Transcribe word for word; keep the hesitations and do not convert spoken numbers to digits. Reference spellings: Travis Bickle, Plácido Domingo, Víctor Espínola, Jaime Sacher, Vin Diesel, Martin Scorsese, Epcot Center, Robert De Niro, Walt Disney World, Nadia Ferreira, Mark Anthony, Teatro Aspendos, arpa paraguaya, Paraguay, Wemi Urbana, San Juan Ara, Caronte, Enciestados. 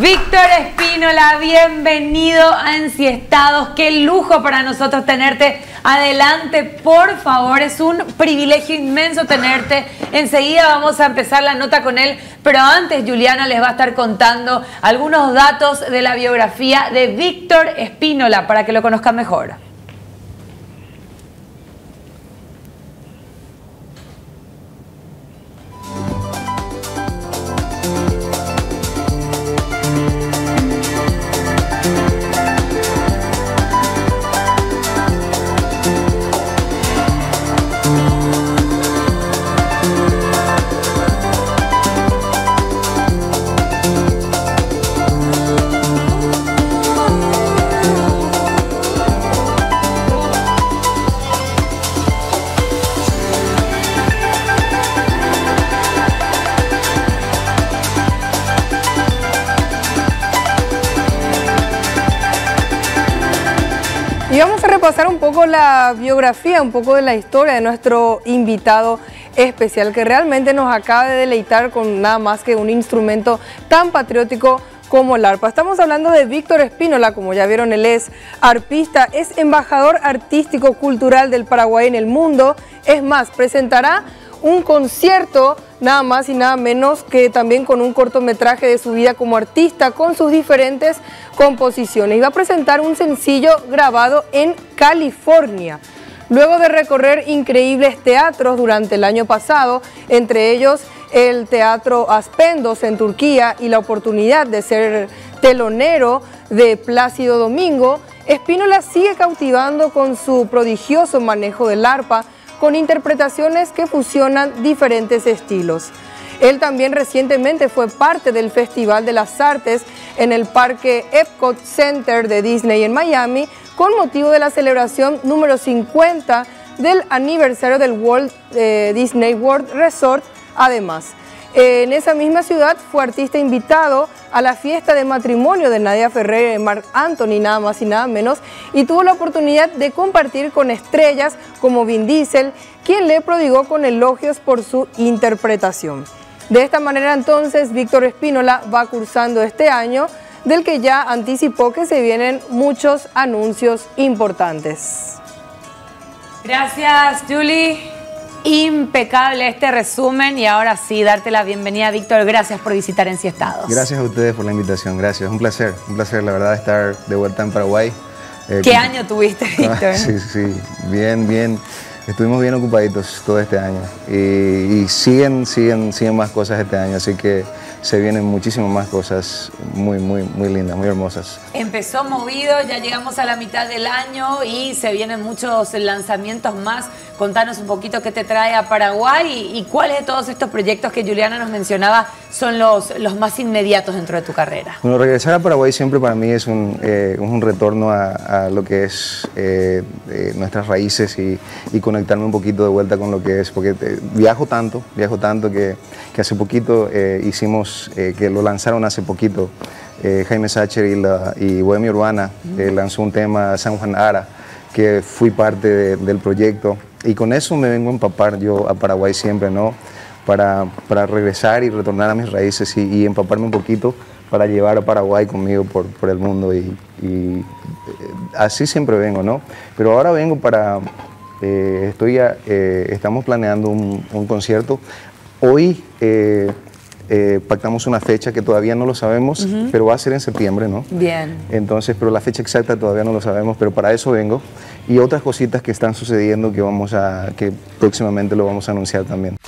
Víctor Espínola, bienvenido a Enciestados. Qué lujo para nosotros tenerte. Adelante, por favor. Es un privilegio inmenso tenerte. Enseguida vamos a empezar la nota con él. Pero antes, Juliana les va a estar contando algunos datos de la biografía de Víctor Espínola para que lo conozcan mejor. Pasar un poco la biografía, un poco de la historia de nuestro invitado especial, que realmente nos acaba de deleitar con nada más que un instrumento tan patriótico como el arpa. Estamos hablando de Víctor Espínola. Como ya vieron, él es arpista, es embajador artístico cultural del Paraguay en el mundo. Es más, presentará un concierto nada más y nada menos que también con un cortometraje de su vida como artista, con sus diferentes composiciones, y va a presentar un sencillo grabado en California. Luego de recorrer increíbles teatros durante el año pasado, entre ellos el Teatro Aspendos en Turquía y la oportunidad de ser telonero de Plácido Domingo, Espínola sigue cautivando con su prodigioso manejo del arpa, con interpretaciones que fusionan diferentes estilos. Él también recientemente fue parte del Festival de las Artes en el Parque Epcot Center de Disney en Miami, con motivo de la celebración número cincuenta del aniversario del Walt eh, Disney World Resort. Además, en esa misma ciudad fue artista invitado a la fiesta de matrimonio de Nadia Ferreira y Mark Anthony, nada más y nada menos, y tuvo la oportunidad de compartir con estrellas como Vin Diesel, quien le prodigó con elogios por su interpretación. De esta manera, entonces, Víctor Espínola va cursando este año, del que ya anticipó que se vienen muchos anuncios importantes. Gracias, Julie. Impecable este resumen, y ahora sí, darte la bienvenida, Víctor. Gracias por visitar Enciestados. Gracias a ustedes por la invitación, gracias. Un placer, un placer, la verdad, estar de vuelta en Paraguay. Eh, ¿Qué con... año tuviste, Víctor? Ah, sí, sí, bien, bien. Estuvimos bien ocupaditos todo este año y, y siguen, siguen, siguen más cosas este año, así que se vienen muchísimas más cosas muy, muy, muy lindas, muy hermosas. Empezó movido, ya llegamos a la mitad del año y se vienen muchos lanzamientos más. Contanos un poquito qué te trae a Paraguay y, y cuáles de todos estos proyectos que Juliana nos mencionaba son los, los más inmediatos dentro de tu carrera. Bueno, regresar a Paraguay siempre para mí es un, eh, un retorno a, a lo que es eh, eh, nuestras raíces y, y con conectarme un poquito de vuelta con lo que es, porque viajo tanto, viajo tanto que, que hace poquito eh, hicimos, eh, que lo lanzaron hace poquito, eh, Jaime Sacher y, la, y Wemi Urbana eh, lanzó un tema, San Juan Ara, que fui parte de, del proyecto, y con eso me vengo a empapar yo a Paraguay siempre, ¿no? Para, para regresar y retornar a mis raíces y, y empaparme un poquito para llevar a Paraguay conmigo por, por el mundo, y, y así siempre vengo, ¿no? Pero ahora vengo para... Eh, estoy a, eh, estamos planeando un, un concierto. Hoy eh, eh, pactamos una fecha que todavía no lo sabemos, uh-huh. pero va a ser en septiembre, ¿no? Bien. Entonces, pero la fecha exacta todavía no lo sabemos, pero para eso vengo. Y otras cositas que están sucediendo que, vamos a, que próximamente lo vamos a anunciar también.